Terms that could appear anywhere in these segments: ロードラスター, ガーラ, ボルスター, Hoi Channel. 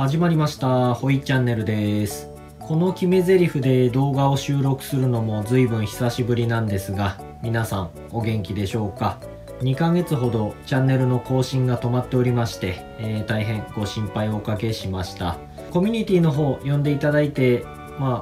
始まりました。ほいチャンネルです。この決め台詞で動画を収録するのも随分久しぶりなんですが、皆さんお元気でしょうか。2ヶ月ほどチャンネルの更新が止まっておりまして、大変ご心配をおかけしました。コミュニティの方呼んでいただいて、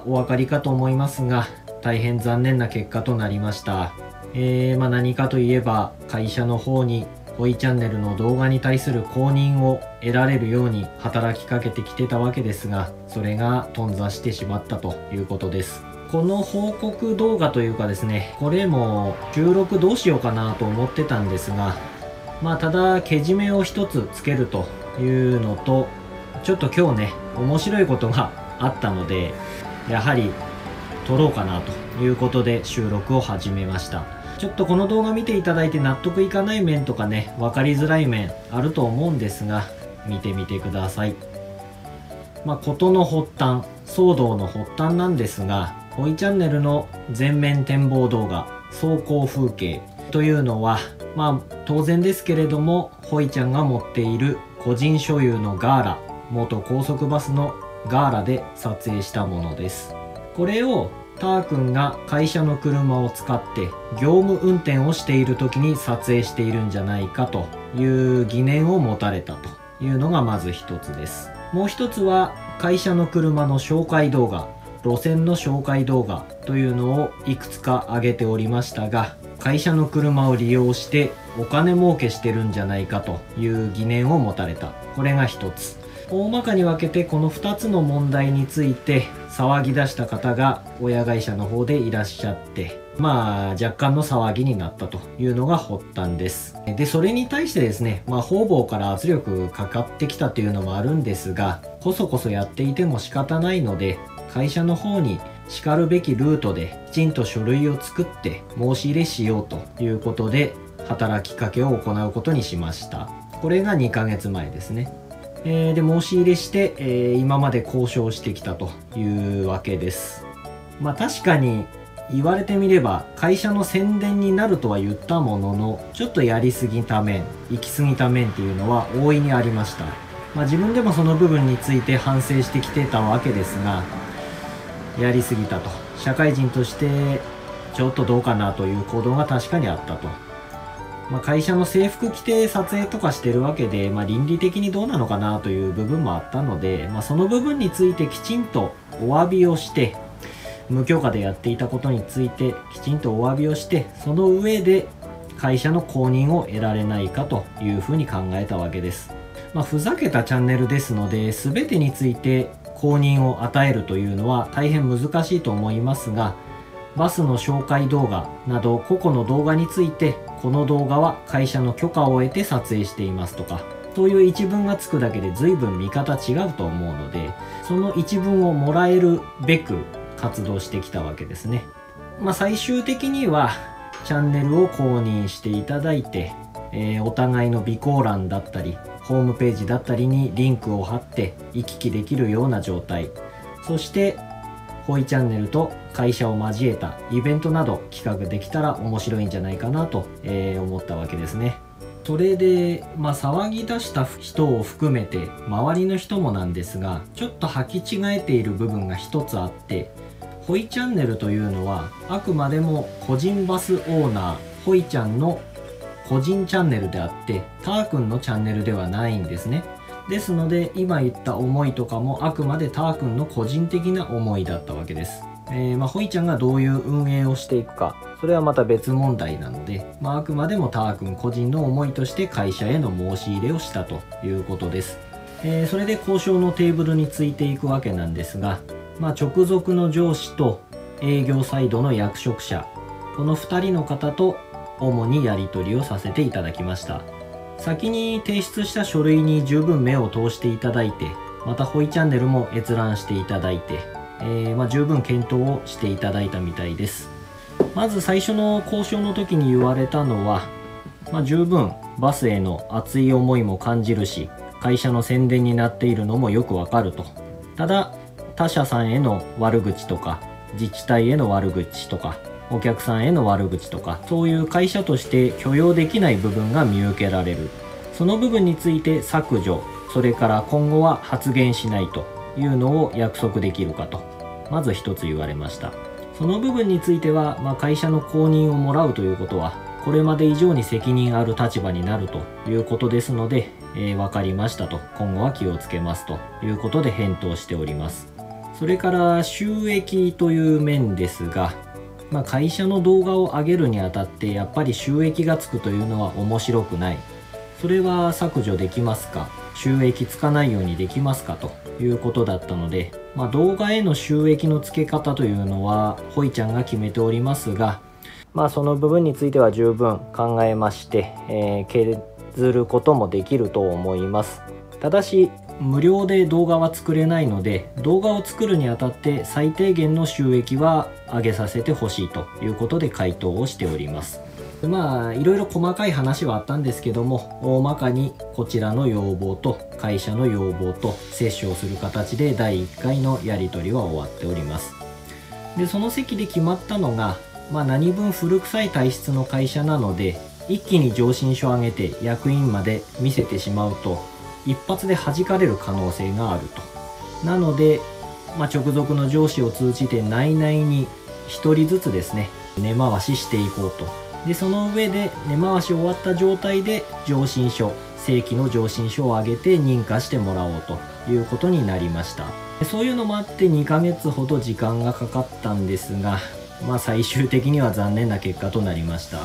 お分かりかと思いますが、大変残念な結果となりました。何かといえば会社の方にほいチャンネルの動画に対する公認を得られるように働きかけてきてたわけですが、それが頓挫してしまったということです。この報告動画というかですね、これも収録どうしようかなと思ってたんですが、ただけじめを一つつけるというのと、ちょっと今日ね、面白いことがあったので、やはり撮ろうかなということで収録を始めました。ちょっとこの動画見ていただいて納得いかない面とかね、分かりづらい面あると思うんですが、見てみてください。事の発端、騒動の発端なんですが、ほいチャンネルの全面展望動画、走行風景というのは、当然ですけれども、ほいちゃんが持っている個人所有のガーラ、元高速バスのガーラで撮影したものです。これをターくんが会社の車を使って業務運転をしている時に撮影しているんじゃないかという疑念を持たれたというのがまず一つです。もう一つは会社の車の紹介動画、路線の紹介動画というのをいくつか上げておりましたが、会社の車を利用してお金儲けしてるんじゃないかという疑念を持たれた。これが一つ。大まかに分けてこの2つの問題について騒ぎ出した方が親会社の方でいらっしゃって、若干の騒ぎになったというのが発端です。で、それに対してですね、方々から圧力かかってきたというのもあるんですが、こそこそやっていても仕方ないので、会社の方に叱るべきルートできちんと書類を作って申し入れしようということで、働きかけを行うことにしました。これが2ヶ月前ですね。で申し入れして、今まで交渉してきたというわけです。確かに言われてみれば会社の宣伝になるとは言ったものの、ちょっとやりすぎた面、行き過ぎた面っていうのは大いにありました。自分でもその部分について反省してきてたわけですが、やりすぎたと。社会人としてちょっとどうかなという行動が確かにあったと。会社の制服着て撮影とかしてるわけで、倫理的にどうなのかなという部分もあったので、その部分についてきちんとお詫びをして、無許可でやっていたことについてきちんとお詫びをして、その上で会社の公認を得られないかというふうに考えたわけです。ふざけたチャンネルですので、全てについて公認を与えるというのは大変難しいと思いますが、バスの紹介動画など個々の動画について、この動画は会社の許可を得て撮影していますとか、そういう一文がつくだけで随分見方違うと思うので、その一文をもらえるべく活動してきたわけですね。最終的にはチャンネルを公認していただいて、お互いの備考欄だったり、ホームページだったりにリンクを貼って行き来できるような状態。そして、ほいチャンネルと会社を交えたイベントなど企画できたら面白いんじゃないかなと思ったわけですね。それで、騒ぎ出した人を含めて周りの人もなんですが、ちょっと履き違えている部分が一つあって、ほいチャンネルというのはあくまでも個人バスオーナーほいちゃんの個人チャンネルであって、ターくんのチャンネルではないんですね。ですので、今言った思いとかもあくまでターくんの個人的な思いだったわけです。ほいちゃんがどういう運営をしていくか、それはまた別問題なので、あくまでもターくん個人の思いとして会社への申し入れをしたということです。それで交渉のテーブルについていくわけなんですが、直属の上司と営業サイドの役職者、この2人の方と主にやり取りをさせていただきました。先に提出した書類に十分目を通していただいて、またほいチャンネルも閲覧していただいて、十分検討をしていただいたみたいです。まず最初の交渉の時に言われたのは、十分バスへの熱い思いも感じるし、会社の宣伝になっているのもよくわかると。ただ、他社さんへの悪口とか、自治体への悪口とか、お客さんへの悪口とか、そういう会社として許容できない部分が見受けられる。その部分について削除、それから今後は発言しないというのを約束できるかとまず一つ言われました。その部分については、会社の公認をもらうということはこれまで以上に責任ある立場になるということですので、分かりましたと、今後は気をつけますということで返答しております。それから収益という面ですが、会社の動画を上げるにあたってやっぱり収益がつくというのは面白くない。それは削除できますか、収益つかないようにできますかということだったので、動画への収益のつけ方というのはほいちゃんが決めておりますが、その部分については十分考えまして、削ることもできると思います。ただし無料で動画は作れないので、動画を作るにあたって最低限の収益は上げさせてほしいということで回答をしております。いろいろ細かい話はあったんですけども、大まかにこちらの要望と会社の要望と折衝する形で第1回のやり取りは終わっております。でその席で決まったのが、何分古臭い体質の会社なので、一気に上申書を上げて役員まで見せてしまうと一発で弾かれる可能性があると。なので、直属の上司を通じて内々に1人ずつですね、根回ししていこうと。でその上で根回し終わった状態で上申書、正規の上申書を上げて認可してもらおうということになりました。そういうのもあって2ヶ月ほど時間がかかったんですが、最終的には残念な結果となりました。タ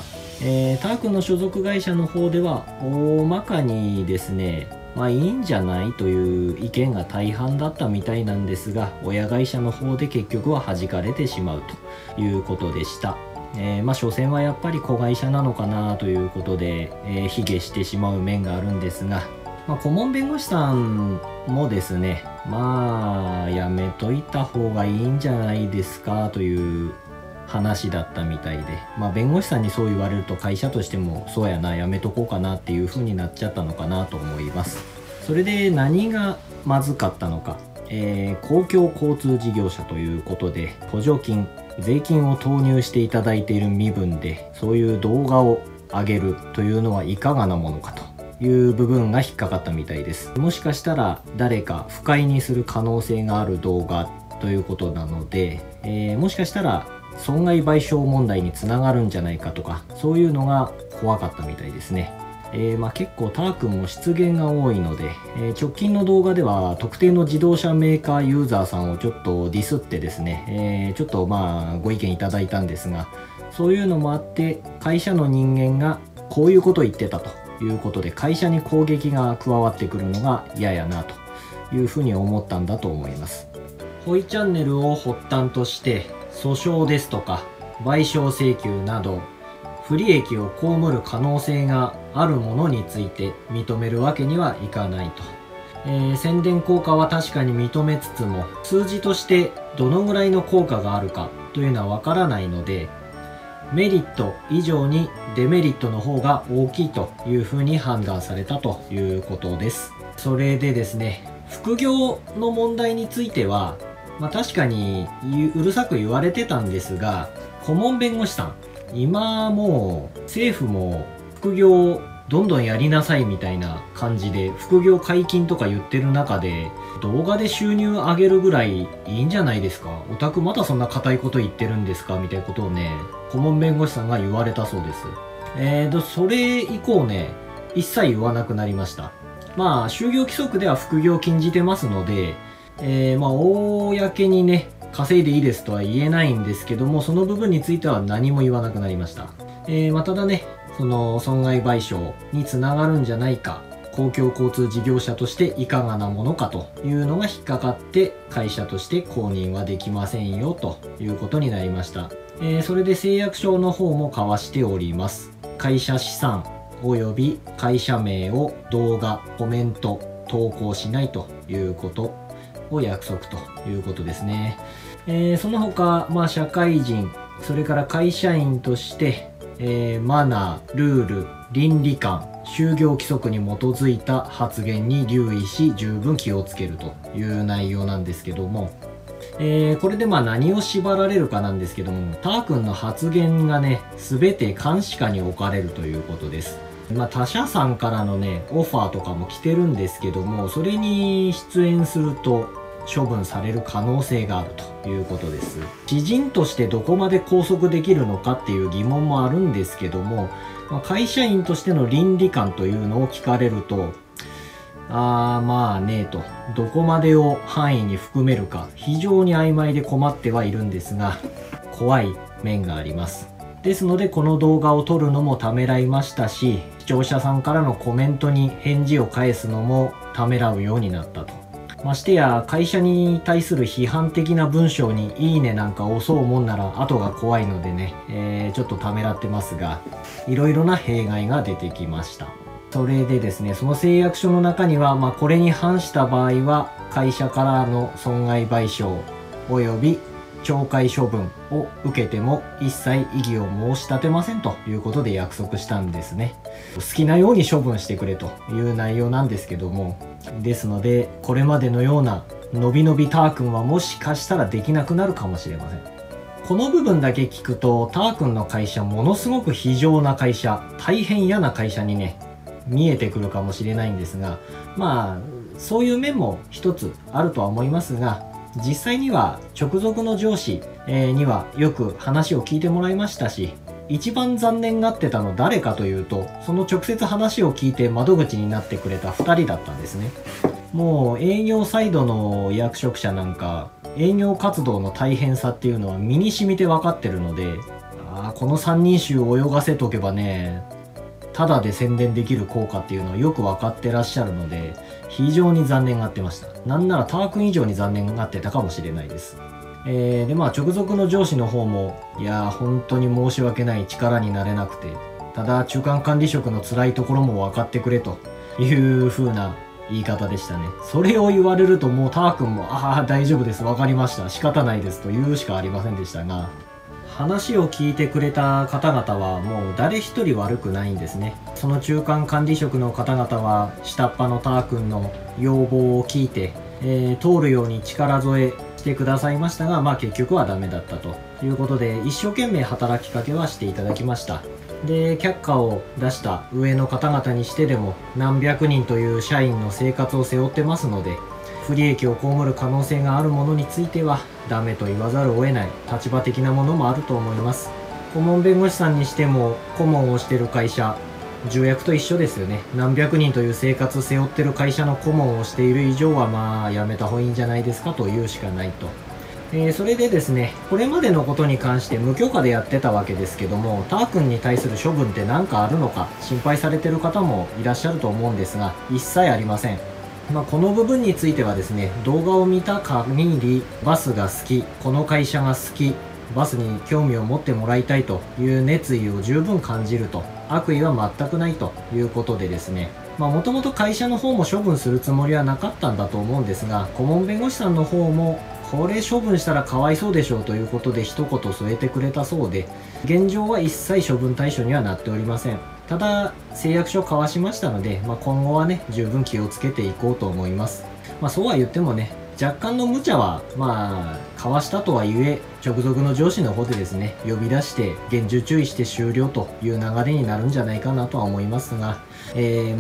ークの所属会社の方では大まかにですね、いいんじゃないという意見が大半だったみたいなんですが、親会社の方で結局は弾かれてしまうということでした。所詮はやっぱり子会社なのかなということで、卑下してしまう面があるんですが、顧問弁護士さんもですね、やめといた方がいいんじゃないですかという話だったみたいで、弁護士さんにそう言われると会社としてもそうやな、やめとこうかなっていう風になっちゃったのかなと思います。それで何がまずかったのか、公共交通事業者ということで補助金、税金を投入していただいている身分でそういう動画を上げるというのはいかがなものかという部分が引っかかったみたいです。もしかしたら誰か不快にする可能性がある動画ということなので、もしかしたら損害賠償問題につながるんじゃないかとか、そういうのが怖かったみたいですね。結構タークも失言が多いので、直近の動画では特定の自動車メーカーユーザーさんをちょっとディスってですね、ちょっとご意見いただいたんですが、そういうのもあって会社の人間がこういうことを言ってたということで会社に攻撃が加わってくるのが嫌やなというふうに思ったんだと思います。ほいチャンネルを発端として訴訟ですとか賠償請求など不利益を被る可能性があるものについて認めるわけにはいかないと、宣伝効果は確かに認めつつも数字としてどのぐらいの効果があるかというのはわからないので、メリット以上にデメリットの方が大きいというふうに判断されたということです。それでですね、副業の問題については確かにうるさく言われてたんですが、顧問弁護士さん、今もう政府も副業をどんどんやりなさいみたいな感じで副業解禁とか言ってる中で、動画で収入上げるぐらいいいんじゃないですか、お宅またそんな固いこと言ってるんですかみたいなことをね、顧問弁護士さんが言われたそうです。それ以降ね、一切言わなくなりました。就業規則では副業禁じてますので、公にね稼いでいいですとは言えないんですけども、その部分については何も言わなくなりました。ただね、その損害賠償につながるんじゃないか、公共交通事業者としていかがなものかというのが引っかかって会社として公認はできませんよということになりました。それで誓約書の方も交わしております。会社資産及び会社名を動画、コメント、投稿しないということを約束ということですね。その他、社会人、それから会社員として、マナー、ルール、倫理観、就業規則に基づいた発言に留意し十分気をつけるという内容なんですけども、これで何を縛られるかなんですけども、ター君の発言がね全て監視下に置かれるということです。まあ、他社さんからのねオファーとかも来てるんですけども、それに出演すると処分される可能性があるということです。知人としてどこまで拘束できるのかっていう疑問もあるんですけども、会社員としての倫理観というのを聞かれると、ああまあねと、どこまでを範囲に含めるか非常に曖昧で困ってはいるんですが、怖い面があります。ですのでこの動画を撮るのもためらいましたし、視聴者さんからのコメントに返事を返すのもためらうようになったと。ましてや会社に対する批判的な文章にいいねなんか押そうもんなら後が怖いのでね、ちょっとためらってますが、いろいろな弊害が出てきました。それでですね、その誓約書の中には、これに反した場合は会社からの損害賠償及び懲戒処分を受けても一切異議を申し立てませんということで約束したんですね。好きなように処分してくれという内容なんですけども、ですのでこれまでのようなのびのびたーくんはもしかしたらできなくなるかもしれません。この部分だけ聞くと、たーくんの会社ものすごく非常な会社、大変嫌な会社にね見えてくるかもしれないんですが、そういう面も一つあるとは思いますが、実際には直属の上司にはよく話を聞いてもらいましたし、一番残念がってたの誰かというと、その直接話を聞いて窓口になってくれた2人だったんですね。もう営業サイドの役職者なんか営業活動の大変さっていうのは身に染みて分かってるので、この三人衆を泳がせとけばね、ただで宣伝できる効果っていうのをよく分かってらっしゃるので、非常に残念がってました。なんならたーくん以上に残念がってたかもしれないです。で直属の上司の方も、いや本当に申し訳ない、力になれなくて、ただ中間管理職の辛いところも分かってくれという風な言い方でしたね。それを言われるともうたーくんも、大丈夫です、分かりました、仕方ないですというしかありませんでしたが、話を聞いてくれた方々はもう誰一人悪くないんですね。その中間管理職の方々は下っ端のたーくんの要望を聞いて、通るように力添えしてくださいましたが、結局はダメだったということで、一生懸命働きかけはしていただきました。で却下を出した上の方々にしてでも何百人という社員の生活を背負ってますので、不利益を被る可能性があるものについてはダメと言わざるを得ない立場的なものもあると思います。顧問弁護士さんにしても顧問をしてる会社、重役と一緒ですよね。何百人という生活を背負ってる会社の顧問をしている以上はやめた方がいいんじゃないですかというしかないと。それでですね、これまでのことに関して無許可でやってたわけですけども、たーくんに対する処分って何かあるのか心配されてる方もいらっしゃると思うんですが、一切ありません。この部分についてはですね、動画を見た限りバスが好き、この会社が好き、バスに興味を持ってもらいたいという熱意を十分感じると、悪意は全くないということでですね、もともと会社の方も処分するつもりはなかったんだと思うんですが、顧問弁護士さんの方もこれ処分したらかわいそうでしょうということで一言添えてくれたそうで、現状は一切処分対象にはなっておりません。ただ誓約書を交わしましたので、今後はね十分気をつけていこうと思います。そうは言ってもね、若干の無茶は交わしたとはいえ、直属の上司の方でですね呼び出して厳重注意して終了という流れになるんじゃないかなとは思いますが、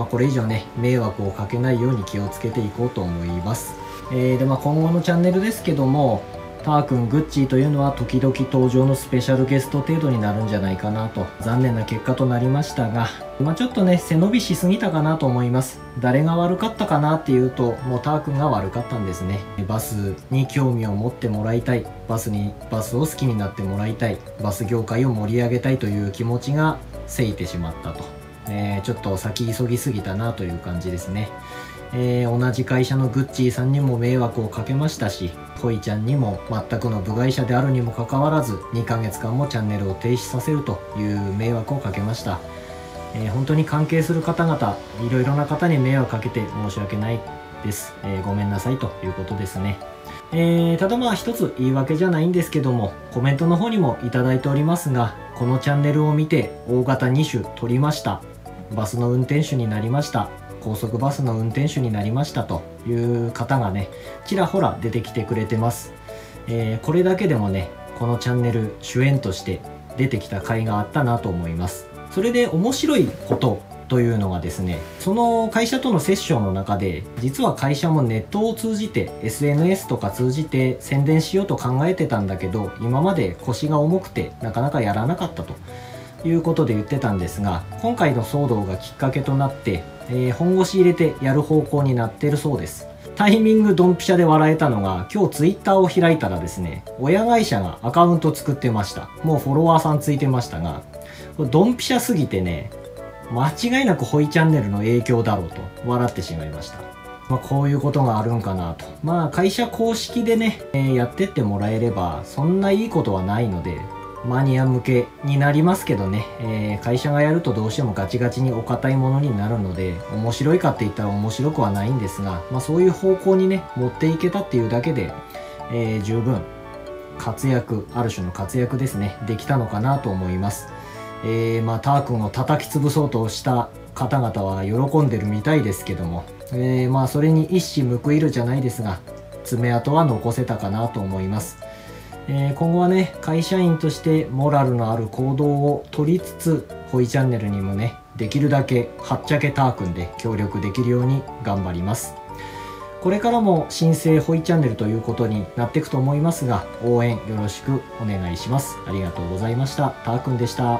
これ以上ね迷惑をかけないように気をつけていこうと思います。今後のチャンネルですけども、たーくんグッチーというのは時々登場のスペシャルゲスト程度になるんじゃないかなと、残念な結果となりましたが、ちょっとね背伸びしすぎたかなと思います。誰が悪かったかなっていうと、もうたーくんが悪かったんですね。バスに興味を持ってもらいたい、バスを好きになってもらいたい、バス業界を盛り上げたいという気持ちがせいてしまったと、ちょっと先急ぎすぎたなという感じですね。同じ会社のグッチーさんにも迷惑をかけましたし、ポイちゃんにも全くの部外者であるにもかかわらず2ヶ月間もチャンネルを停止させるという迷惑をかけました。本当に関係する方々、いろいろな方に迷惑かけて申し訳ないです、ごめんなさいということですね。ただ一つ言い訳じゃないんですけども、コメントの方にもいただいておりますが、このチャンネルを見て大型2種取りました。バスの運転手になりました。高速バスの運転手になりましたという方がねちらほら出てきてくれてます。これだけでもねこのチャンネル主演として出てきた甲斐があったなと思います。それで面白いことというのがですね、その会社とのセッションの中で、実は会社もネットを通じて SNS とか通じて宣伝しようと考えてたんだけど、今まで腰が重くてなかなかやらなかったということで言ってたんですが、今回の騒動がきっかけとなって、本腰入れてやる方向になってるそうです。タイミングドンピシャで笑えたのが、今日ツイッターを開いたらですね、親会社がアカウント作ってました。もうフォロワーさんついてましたが、これドンピシャすぎてね、間違いなくホイチャンネルの影響だろうと笑ってしまいました。まあ、こういうことがあるんかなと。まあ会社公式でね、やってってもらえればそんないいことはないので、マニア向けになりますけどね、会社がやるとどうしてもガチガチにお堅いものになるので、面白いかって言ったら面白くはないんですが、まあ、そういう方向にね持っていけたっていうだけで、十分活躍、ある種の活躍ですね、できたのかなと思います。まあター君を叩き潰そうとした方々は喜んでるみたいですけども、まあそれに一矢報いるじゃないですが、爪痕は残せたかなと思います。今後はね、会社員としてモラルのある行動を取りつつ、ホイチャンネルにもね、できるだけはっちゃけター君で協力できるように頑張ります。これからも新生ホイチャンネルということになっていくと思いますが、応援よろしくお願いします。ありがとうございました。ター君でした。